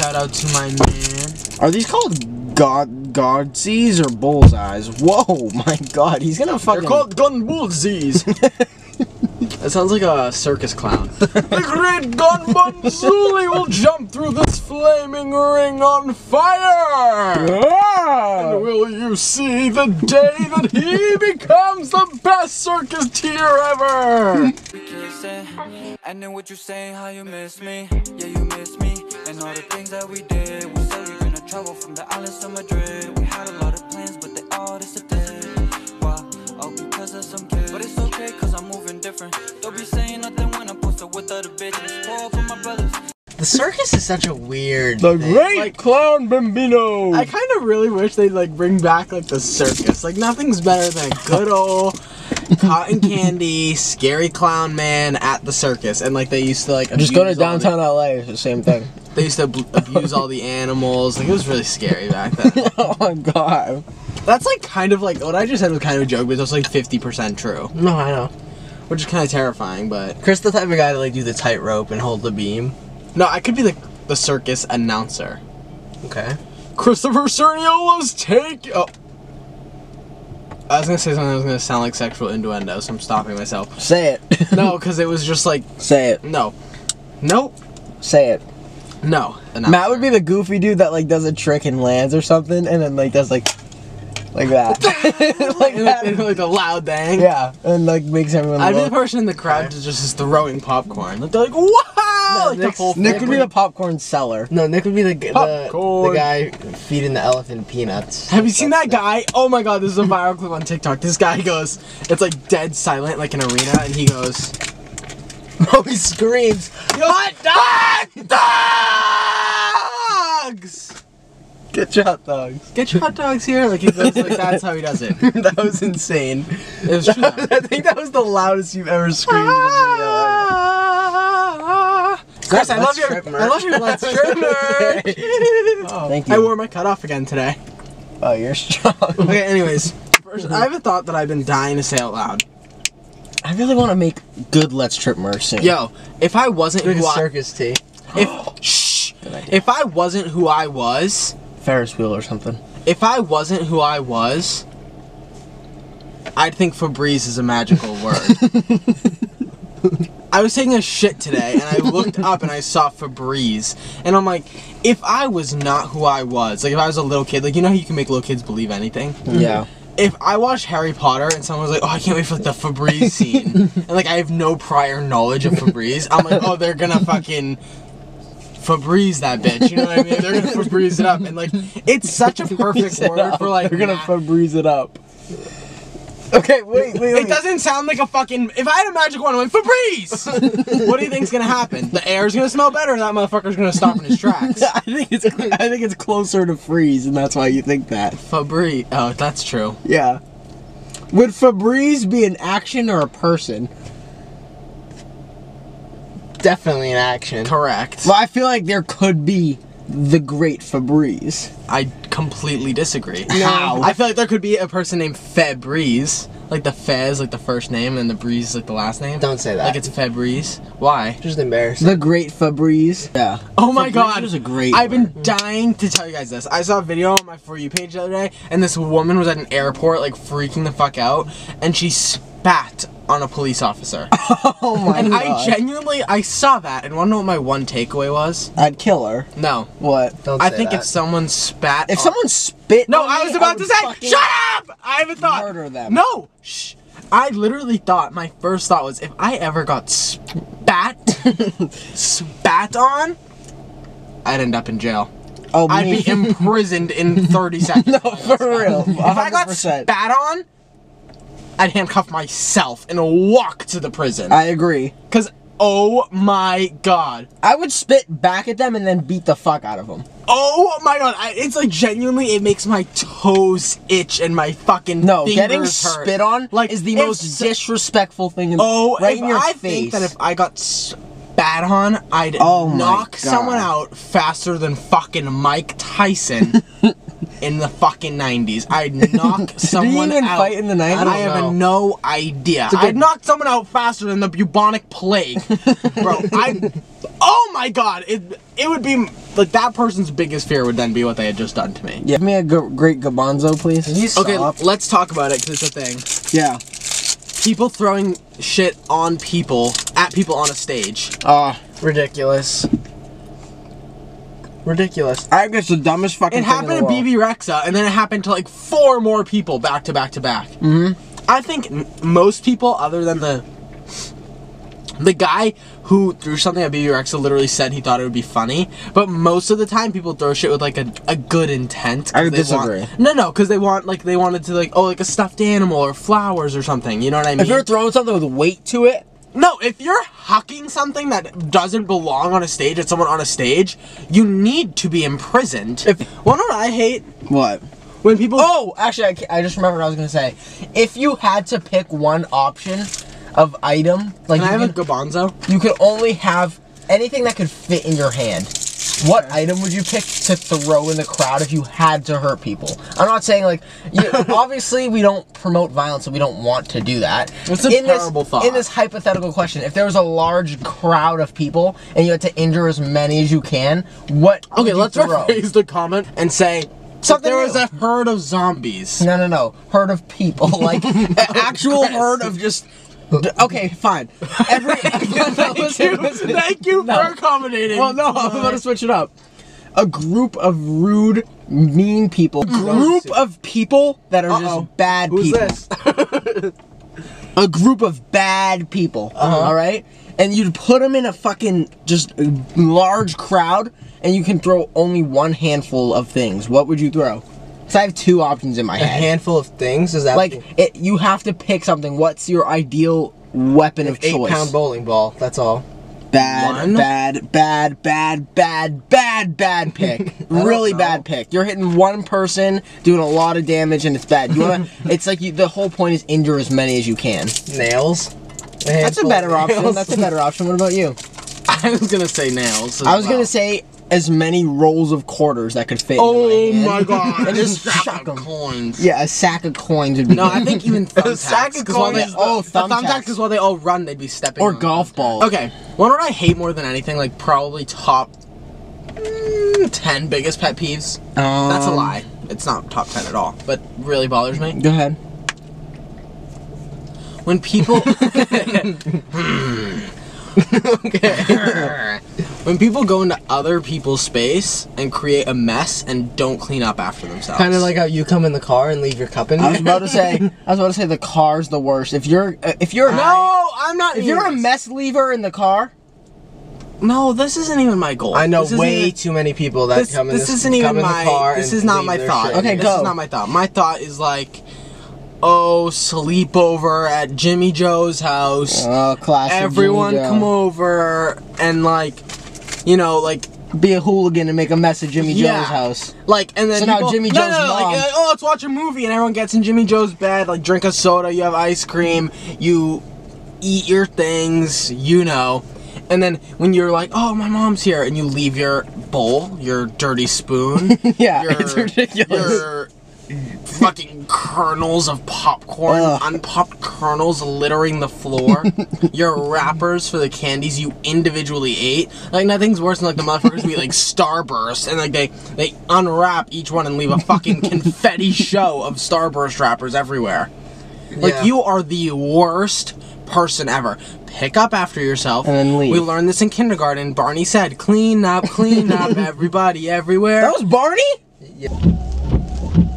shout out to my man. Are these called Godsies or bullseyes? Whoa, my God, he's gonna fucking. They're called gun bullsies. That sounds like a circus clown. The great gun Manzuli will jump through this flaming ring on fire! Yeah. And will you see the day that he becomes the best circuseteer ever? I know what you're saying, how you miss me. Yeah, you miss me. And all the things that we did. We said we're gonna travel from the islands to Madrid. We had a lot of plans, but they all disappeared. Why? Oh, because of some kids. But it's okay, cause I'm moving different. Don't be saying nothing when I post it with other bitches. Pour for my brothers. The circus is such a weird thing. Great like, clown Bambino! I kind of really wish they'd like bring back like the circus. Like nothing's better than good old cotton candy, scary clown man at the circus. And like they used to like just go to downtown LA, it's the same thing. They used to abuse all the animals. Like it was really scary back then. Oh my God. That's like kind of like what I just said was kind of a joke, but it was like 50% true. No, I know. Which is kind of terrifying, but Chris the type of guy to like do the tightrope and hold the beam. No, I could be the circus announcer. Okay. Christopher Sturniolo's take. Oh. I was gonna say something that was gonna sound like sexual innuendo, so I'm stopping myself. Say it. No, because it was just like. Say it. No. Nope. Say it. No. Announcer. Matt would be the goofy dude that like does a trick and lands or something, and then like does like that, like that, and like a loud bang. Yeah, and like makes everyone. I'd be the person in the crowd that's just throwing popcorn. They're like, wow! No, like Nick would be the popcorn seller. No, Nick would be the guy feeding the elephant peanuts. Have you seen that guy? Oh my God, this is a viral clip on TikTok. This guy goes, it's like dead silent, like an arena, and he goes, oh, he screams, hot dogs! Get your hot dogs. Get your hot dogs here. Like he goes, like that's how he does it. That was insane. It was true. I think that was the loudest you've ever screamed. Chris, I love your. I love your Let's Trip merch. Oh, thank you. I wore my cutoff again today. Oh, you're strong. Okay. Anyways, first, I have a thought that I've been dying to say out loud. I really want to make good Let's Trip merch soon. Yo, if I wasn't who I circus tea. If I wasn't who I was. Ferris wheel or something. If I wasn't who I was, I'd think Febreze is a magical word. I was taking a shit today and I looked up and I saw Febreze. And I'm like, if I was not who I was, like if I was a little kid, like you know how you can make little kids believe anything? Yeah. If I watched Harry Potter and someone was like, oh, I can't wait for like, the Febreze scene, and like I have no prior knowledge of Febreze, I'm like, oh, they're gonna fucking Febreze that bitch, you know what I mean? They're gonna Febreze it up, and like, it's such a perfect word for like. They're gonna Febreze it up. Okay, wait. It doesn't sound like a fucking. If I had a magic wand, I'm like, Febreze! What do you think's gonna happen? The air's gonna smell better, and that motherfucker's gonna stop in his tracks. I think it's closer to freeze, and that's why you think that. Febreze. Oh, that's true. Yeah. Would Febreze be an action or a person? Definitely an action. Correct. Well, I feel like there could be the great Febreze. I completely disagree. No. How? I feel like there could be a person named Febreze. Like the Fez, like the first name, and the Breeze, like the last name. Don't say that. Like it's Febreze. Why? Just embarrassing. The great Febreze. Yeah. Oh my God. Febreze is a great word. I've been dying to tell you guys this. I saw a video on my For You page the other day, and this woman was at an airport, like freaking the fuck out, and she spat on a police officer. Oh my God. And I genuinely, I saw that and want to know what my one takeaway was? I'd kill her. No. What? Don't say that. I think if someone spat. If someone spit. No, I was about to say, shut up! I have a thought. Murder them. No! Shh. I literally thought, my first thought was, if I ever got spat on, I'd end up in jail. Oh, I'd be imprisoned in 30 seconds. No, for real. 100%. If I got spat on, I'd handcuff myself and walk to the prison. I agree. Because, oh my God. I would spit back at them and then beat the fuck out of them. Oh my God. It's like genuinely, it makes my toes itch and my fucking fingers hurt. No, getting spit on like, is the most disrespectful thing in the world. Oh, right in your face. I think that if I got spat on, I'd knock someone out faster than fucking Mike Tyson. In the fucking 90s. I'd knock someone out. Did he even fight in the 90s? I have no idea. I'd knock someone out faster than the bubonic plague. Bro, Oh my God! It would be like that person's biggest fear would then be what they had just done to me. Yeah. Give me a great garbanzo, please. He's okay, soft. Let's talk about it because it's a thing. Yeah. People throwing shit on people at people on a stage. Ah, ridiculous. Ridiculous. I think it's the dumbest fucking thing. It happened to Bebe Rexha, and then it happened to like 4 more people back to back to back. Mm-hmm. I think most people, other than the guy who threw something at Bebe Rexha, literally said he thought it would be funny. But most of the time, people throw shit with like a good intent. I disagree. No, because they want they wanted to like a stuffed animal or flowers or something. You know what I mean? If you're throwing something with weight to it. No, if you're hucking something that doesn't belong on a stage at someone on a stage, you need to be imprisoned. Well, you know what I hate? What? When people... Oh, actually, I just remembered what I was going to say. If you had to pick one option of item... Like can I have a garbanzo? You could only have anything that could fit in your hand. What item would you pick to throw in the crowd if you had to hurt people? I'm not saying like, obviously we don't promote violence and we don't want to do that. It's a terrible thought. In this hypothetical question, if there was a large crowd of people and you had to injure as many as you can, what would you throw? Rephrase the comment and say, something there was a herd of zombies. No. Herd of people. Like, an actual herd of just... Okay, fine. Thank you for accommodating. Well, no, I'm about to switch it up. A group of rude, mean people. A group of people that are just bad people. Who's this? A group of bad people, all right? And you'd put them in a fucking just large crowd, and you can throw only one handful of things. What would you throw? So I have 2 options in my head. A handful of things? Is that like it? You have to pick something. What's your ideal weapon of choice? 8-pound bowling ball. That's all. Bad pick. Really bad pick. You're hitting one person, doing a lot of damage, and it's bad. You wanna? It's like the whole point is injure as many as you can. Nails. That's a better option. That's a better option. What about you? I was gonna say nails. I was gonna say. As many rolls of quarters that could fit. Oh my God! And just shock them. Coins. Yeah, a sack of coins would be. No, I think even thumbtacks. A sack of coins. Thumbtacks is while they all run, they'd be stepping. Or on golf balls. Okay, one what I hate more than anything, like probably top 10 biggest pet peeves. That's a lie. It's not top 10 at all, but really bothers me. Go ahead. When people. Okay. When people go into other people's space and create a mess and don't clean up after themselves. Kind of like how you come in the car and leave your cup in. I was about to say the car's the worst. If you're a mess leaver in the car. No, this isn't even my goal. I know way too many people that come in the car. This is not my thought. Okay, go. This is not my thought. My thought is like. Oh, sleepover at Jimmy Joe's house. Oh, classic. Everyone come over and like, you know, like be a hooligan and make a mess at Jimmy Joe's house. Like, and then so people, now Jimmy Joe's mom. Like, oh, let's watch a movie, and everyone gets in Jimmy Joe's bed. Like, drink a soda. You have ice cream. You eat your things. You know. And then when you're like, oh, my mom's here, and you leave your bowl, your dirty spoon. It's ridiculous. Your, fucking kernels of popcorn, unpopped kernels littering the floor. Your wrappers for the candies you individually ate. Like, nothing's worse than like the motherfuckers who eat like Starburst and like they unwrap each one and leave a fucking confetti show of Starburst wrappers everywhere. Like, you are the worst person ever. Pick up after yourself. And then leave. We learned this in kindergarten. Barney said, clean up, everybody, everywhere. That was Barney? Yeah.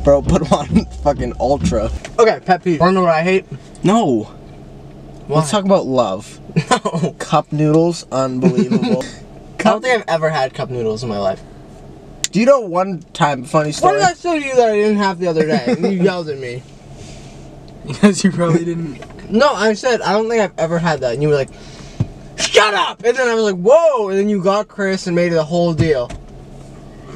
Bro, put on fucking ultra. Okay, pet peeve. Wanna know what I hate? No. Why? Let's talk about love. No. Cup noodles, unbelievable. I don't think I've ever had cup noodles in my life. Do you know one time, funny story? What did I tell you that I didn't have the other day? And you yelled at me. Because you probably didn't. No, I said, I don't think I've ever had that. And you were like, shut up! And then I was like, whoa! And then you got Chris and made it a whole deal.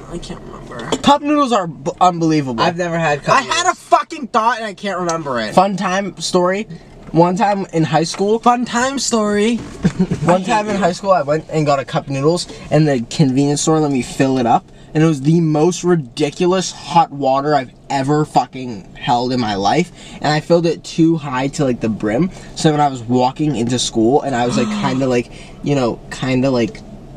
I can't remember. Cup noodles are unbelievable. I've never had cup noodles. I had a fucking thought and I can't remember it. Fun time story. One time in high school. Fun time story. One time in high school I went and got a cup noodles and the convenience store let me fill it up. And it was the most ridiculous hot water I've ever fucking held in my life. And I filled it too high to like the brim. So when I was walking into school and I was like kind of like,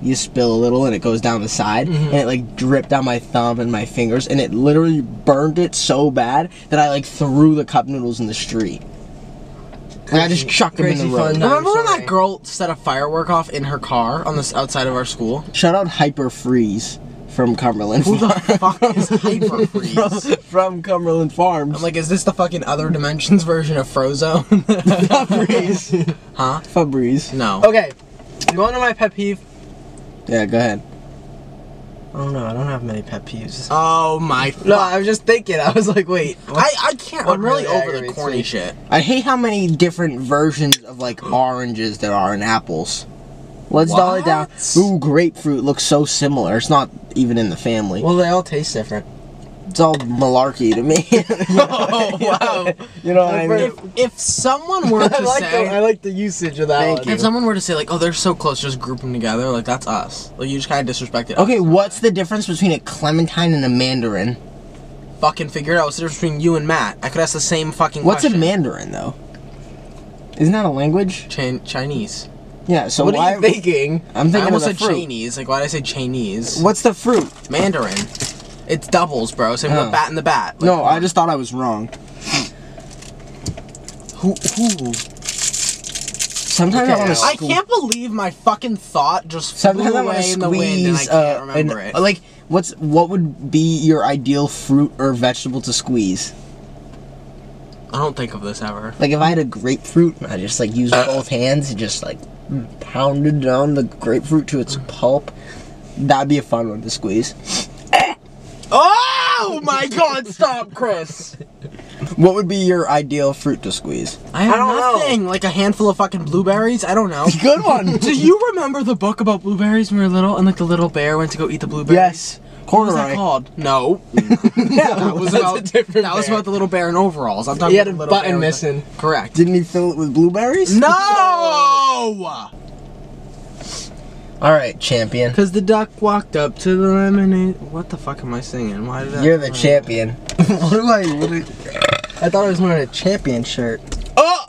you spill a little and it goes down the side, and it like dripped down my thumb and my fingers, and it literally burned it so bad that I like threw the cup noodles in the street. Crazy, and I just chucked them in the road. Remember when that girl set a firework off in her car on this outside of our school? Shout out Hyper Freeze from Cumberland Farms. Who the fuck is Hyper Freeze? From Cumberland Farms. I'm like, is this the fucking Other Dimensions version of Frozone? Febreze. Huh? Febreze. No. Okay. You want to know my pet peeve? Yeah, go ahead. Oh no, I don't have many pet peeves. Oh my fuck. No, I was just thinking. I was like, wait. I can't. I'm really over the corny shit. I hate how many different versions of like oranges there are in apples. Let's dial it down. Ooh, grapefruit looks so similar. It's not even in the family. Well, they all taste different. It's all malarkey to me. Oh, wow. You know what I mean? If someone were to say... I like the usage of that one. If someone were to say, like, oh, they're so close, just group them together, like, that's us. Like, you just kind of disrespected us. Okay, what's the difference between a clementine and a mandarin? Fucking figure it out. What's the difference between you and Matt? I could ask the same fucking question. What's a mandarin, though? Isn't that a language? Chinese. Yeah, so what are you thinking? I'm thinking of the fruit. I almost said Chinese. Like, why did I say Chinese? What's the fruit? Mandarin. It's doubles, bro. Same with bat and the bat. Like, no, I just thought I was wrong. Who? Sometimes I want to. I can't believe my fucking thought just flew away in the wind and I can't remember it. Like, what would be your ideal fruit or vegetable to squeeze? I don't think of this ever. Like, if I had a grapefruit, I just like used both hands and just like pounded down the grapefruit to its pulp. That'd be a fun one to squeeze. Oh my god, stop, Chris! What would be your ideal fruit to squeeze? I don't know. Like a handful of fucking blueberries? I don't know. Good one! Do you remember the book about blueberries when we were little and like the little bear went to go eat the blueberries? Yes. Corduroy. What was that called? No. That was about a different bear. That was about the little bear in overalls. I'm talking about the little bear. He had a button missing. Correct. Didn't he fill it with blueberries? No! Alright, champion. Cause the duck walked up to the lemonade. What the fuck am I singing? Why did I? You're the champion. What am I? I thought I was wearing a champion shirt. Oh!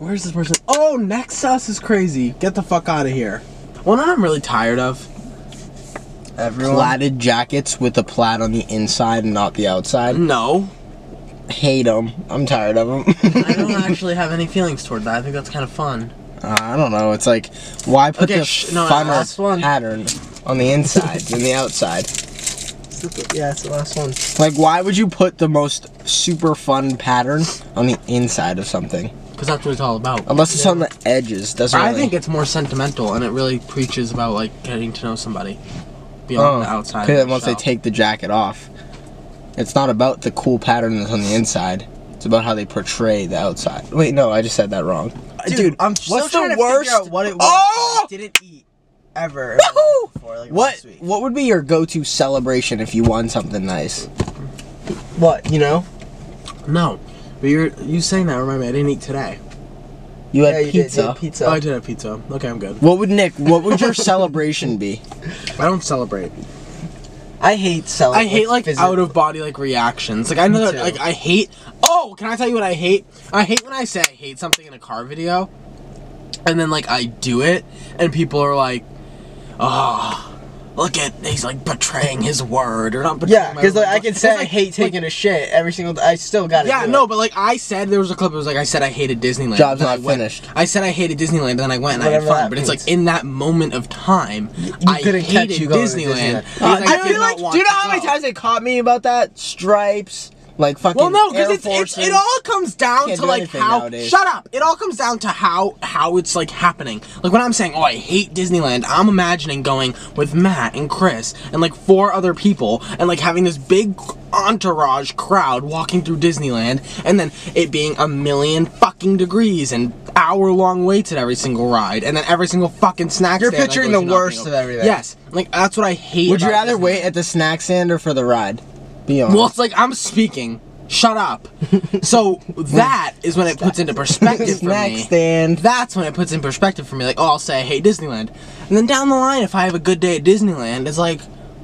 Where's this person? Oh, next to us is crazy. Get the fuck out of here. One I'm really tired of. Everyone. Plaited jackets with a plaid on the inside and not the outside. No. Hate them. I'm tired of them. I don't actually have any feelings toward that. I think that's kind of fun. I don't know. It's like, why put the final pattern on the inside than the outside? Yeah, it's the last one. Like, why would you put the most super fun pattern on the inside of something? Because that's what it's all about. Unless it's on the edges. Doesn't. I think it's more sentimental, and it really preaches about like getting to know somebody beyond the outside. Because once they take the jacket off. It's not about the cool pattern that's on the inside. It's about how they portray the outside. Wait, no, I just said that wrong. Dude, I'm still trying to figure out what it was I didn't eat ever. Before, like, what would be your go-to celebration if you won something nice? What, you know? No. But you saying that reminded me, I didn't eat today. You had pizza. You did pizza. Oh, I did have pizza. Okay, I'm good. What would your celebration be? I don't celebrate. I hate celebrating. I hate like out of body like reactions. Like I know that like I hate. Oh, can I tell you what I hate? I hate when I say I hate something in a car video, and then like I do it, and people are like, oh, look at he's like betraying his word or not. Yeah, because like I can say I hate taking a shit every single. I still got it. Yeah, no, but like I said, there was a clip. It was like I said I hated Disneyland. Job's not finished. I said I hated Disneyland, then I went and I had fun. But it's like in that moment of time, I hated Disneyland. I feel like, do you know how many times they caught me about that? Stripes, like fucking. Well, no, because it all comes down to like how. Shut up! It all comes down to how it's like happening. Like when I'm saying, oh, I hate Disneyland, I'm imagining going with Matt and Chris and like 4 other people and like having this big entourage crowd walking through Disneyland, and then it being a million fucking degrees and hour-long waits at every single ride, and then every single fucking snack stand. You're picturing the worst of everything. Yes, like that's what I hate. Would you rather wait at the snack stand or for the ride? Be honest. Well, it's like I'm speaking. Shut up. So that is when it puts into perspective for me. Snack stand. That's when it puts in perspective for me. Like, oh, I'll say I hate Disneyland, and then down the line, if I have a good day at Disneyland, it's like,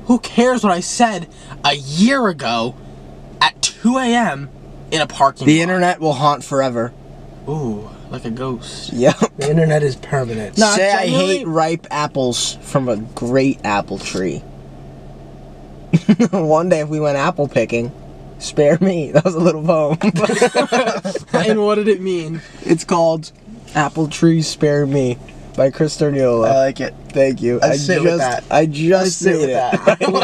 who cares what I said a year ago at 2 a.m. in a parking lot. The internet will haunt forever. Ooh, like a ghost. Yep. The internet is permanent. No, say I hate ripe apples from a great apple tree. One day if we went apple picking, spare me. That was a little poem. And what did it mean? It's called Apple Tree Spare Me by Chris Sturniolo. I like it. Thank you. I just sit with that.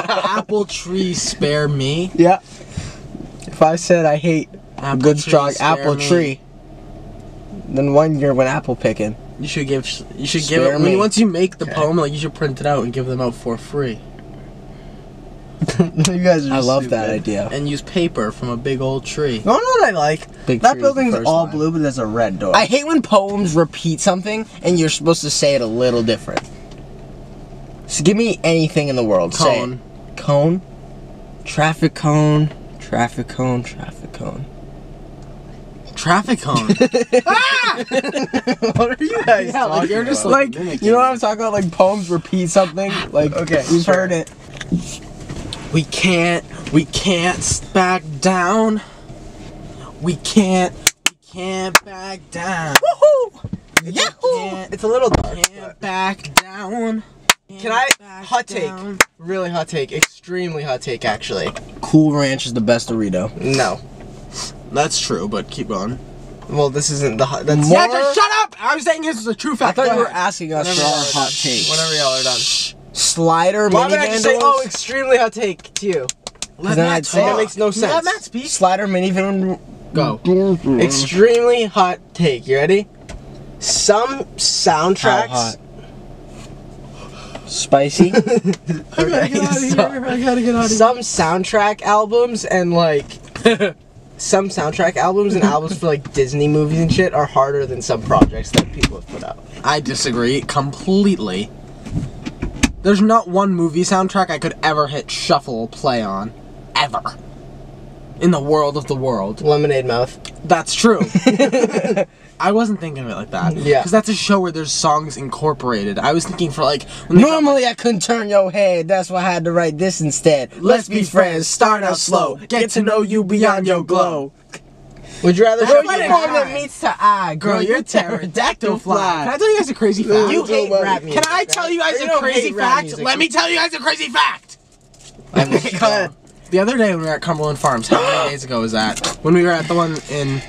Apple Tree Spare Me? Yeah. If I said I hate a good strong apple tree, then one year went apple picking. You should give it. I mean, once you make the poem, like, you should print it out and give them out for free. You guys are I love stupid. That idea. And use paper from a big old tree. You know what I like? Big that building's all blue, but there's a red door. I hate when poems repeat something and you're supposed to say it a little different. So give me anything in the world. Cone. Say cone? Traffic cone. Traffic cone. Traffic cone. Traffic cone. Ah! What are you guys talking you're just about? Like, you know what I'm talking about? Like, poems repeat something. Like, okay, you've heard it. We can't back down. We can't back down. Woohoo! Yahoo! It's a little dark. Can't back down. Can I hot take? Really hot take. Extremely hot take, actually. Cool Ranch is the best Dorito. No, that's true, but keep on. Well, this isn't the hot. That's yeah, just shut up! I was saying this is a true fact. I thought you were asking us for our hot take. Whenever y'all are done. Slider, mini vandals. Why would I just say, oh, extremely hot take to you? Let Matt speak. That makes no sense. Let Matt speak. Slider, mini vandals. Go. Extremely hot take. You ready? Some soundtracks. How hot? Spicy. I gotta get out of here. Some soundtrack albums and like... some soundtrack albums and albums for like Disney movies and shit are harder than some projects that people have put out. I disagree completely. There's not one movie soundtrack I could ever hit shuffle play on. Ever. In the world of the world. Lemonade Mouth. That's true. I wasn't thinking of it like that. Yeah. Because that's a show where there's songs incorporated. I was thinking for like... Normally I couldn't turn your head. That's why I had to write this instead. Let's be friends. Start out slow. Get to know you beyond your glow. Would you rather show you more than meets to eye? Girl, you're pterodactyl fly. Can I tell you guys a crazy fact? You hate rap music. Can I tell you guys a crazy fact? Let me tell you guys a crazy fact. The other day when we were at Cumberland Farms, how many days ago was that? When we were at the one in...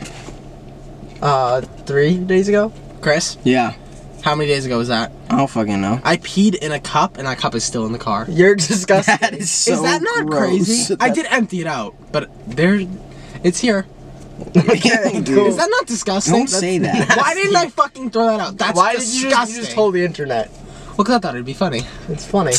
3 days ago? Chris? Yeah. How many days ago was that? I don't fucking know. I peed in a cup, and that cup is still in the car. You're disgusting. That is so gross. Is that not crazy? I did empty it out, but there... It's here. Okay, cool. Is that not disgusting? Don't say that. Nasty. Why didn't I fucking throw that out? That's disgusting. Why did you just hold the internet? Well, because I thought it'd be funny. It's funny.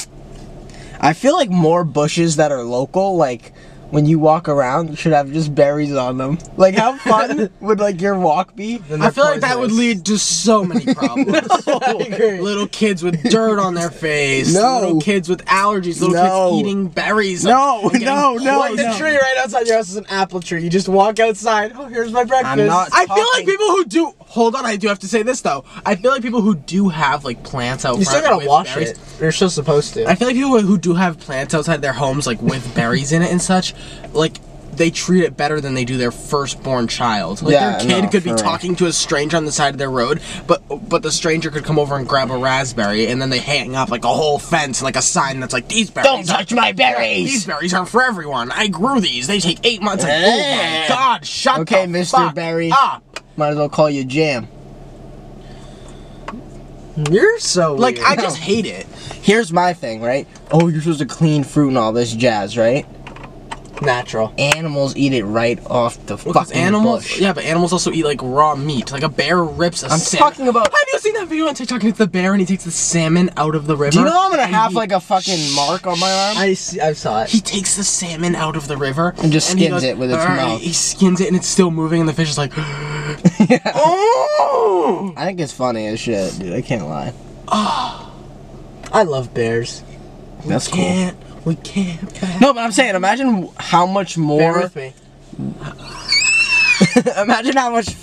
I feel like more bushes that are local, like, when you walk around, you should have just berries on them. Like, how fun would, like, your walk be? I feel like that would lead to so many problems. No, little kids with dirt on their face. No. Little kids with allergies. Little kids eating berries. No. Like the tree right outside your house is an apple tree. You just walk outside. Oh, here's my breakfast. I feel like people who do... Hold on, I do have to say this, though. I feel like people who do have, like, plants out front... You still gotta wash it. You're still supposed to. I feel like people who do have plants outside their homes, like, with berries in it and such... Like, they treat it better than they do their firstborn child. Like, yeah, their kid could be talking to a stranger on the side of their road, but the stranger could come over and grab a raspberry, and then they hang up, like, a whole fence, like, a sign that's like, these berries... Don't touch my berries! These berries aren't for everyone. I grew these. They take 8 months. Like, oh, my God, shut the Mr. fuck Berry. Up. Might as well call you Jam. You're so like, weird. I just hate it. Here's my thing, right? Oh, you're supposed to clean fruit and all this jazz, right? Natural. Animals eat it right off the fucking bush. Yeah, but animals also eat like raw meat. Like a bear rips a salmon. I'm talking about... Have you seen that video on TikTok? It's the bear and he takes the salmon out of the river. Do you know I'm gonna have like a fucking mark on my arm? I saw it. He takes the salmon out of the river and just skins it with its mouth. He skins it and it's still moving and the fish is like... Yeah. Oh! I think it's funny as shit, dude. I can't lie. Oh, I love bears. That's cool. We can't back. No, but I'm saying, imagine how much more... Bear with me. Imagine how much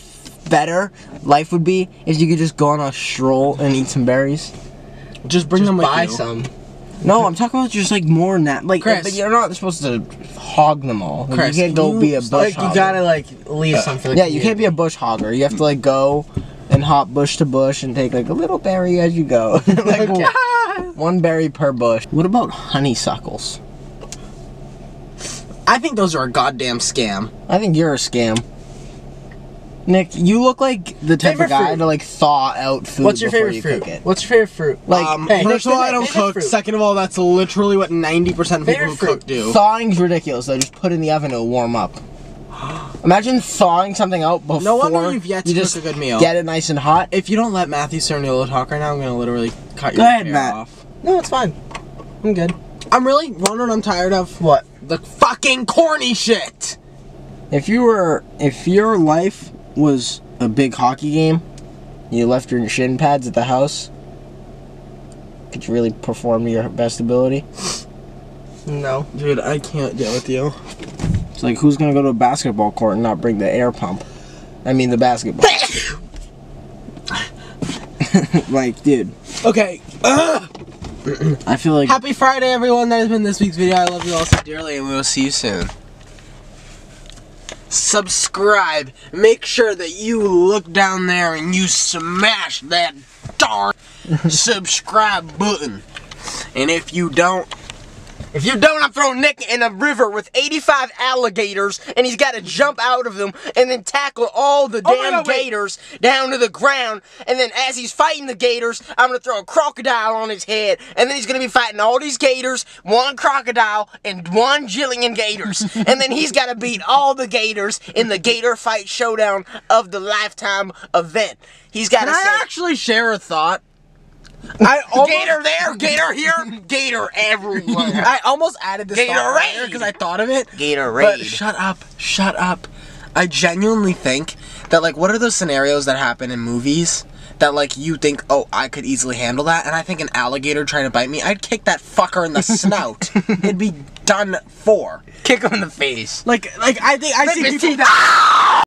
better life would be if you could just go on a stroll and eat some berries. Just buy some. No, I'm talking about just like more gnats. Like, but you're not supposed to hog them all. Like, Chris, you can't go be a bush hogger. You gotta like leave something. Yeah, you can't be a bush hogger. You have to like go and hop bush to bush and take like a little berry as you go. Like one berry per bush. What about honeysuckles? I think those are a goddamn scam. I think you're a scam. Nick, you look like the type of guy to like thaw out food. What's your favorite fruit? What's your favorite fruit? Like, first of all, I don't cook. Second of all, that's literally what 90% of people who cook do. Thawing's ridiculous. Though, just put it in the oven to warm up. Imagine thawing something out before. No wonder you've yet to cook a good meal. Get it nice and hot. If you don't let Matthew Sturniolo talk right now, I'm gonna literally cut your hair off. No, it's fine. I'm good. I'm really wondering. I'm tired of what the fucking corny shit. If your life was a big hockey game, you left your shin pads at the house, could you really perform to your best ability? No. Dude, I can't deal with you. It's like, who's gonna go to a basketball court and not bring the air pump? I mean, the basketball. Like, dude. Okay. I feel like... Happy Friday, everyone. That has been this week's video. I love you all so dearly, and we will see you soon. Subscribe. Make sure that you look down there and you smash that darn subscribe button. And if you don't, I'm throwing Nick in a river with 85 alligators, and he's got to jump out of them and then tackle all the damn gators down to the ground. And then as he's fighting the gators, I'm going to throw a crocodile on his head. And then he's going to be fighting all these gators, one crocodile, and one jillion gators. And then he's got to beat all the gators in the gator fight showdown of the lifetime event. He's got to say... Can I actually share a thought? Gator there, gator here, gator everywhere. I almost added this Gatorade because I thought of it. Gatorade. But shut up. I genuinely think that, like, what are those scenarios that happen in movies that, like, you think, oh, I could easily handle that? And I think an alligator trying to bite me, I'd kick that fucker in the snout. It'd be done for. Kick him in the face. Like I think I see people that.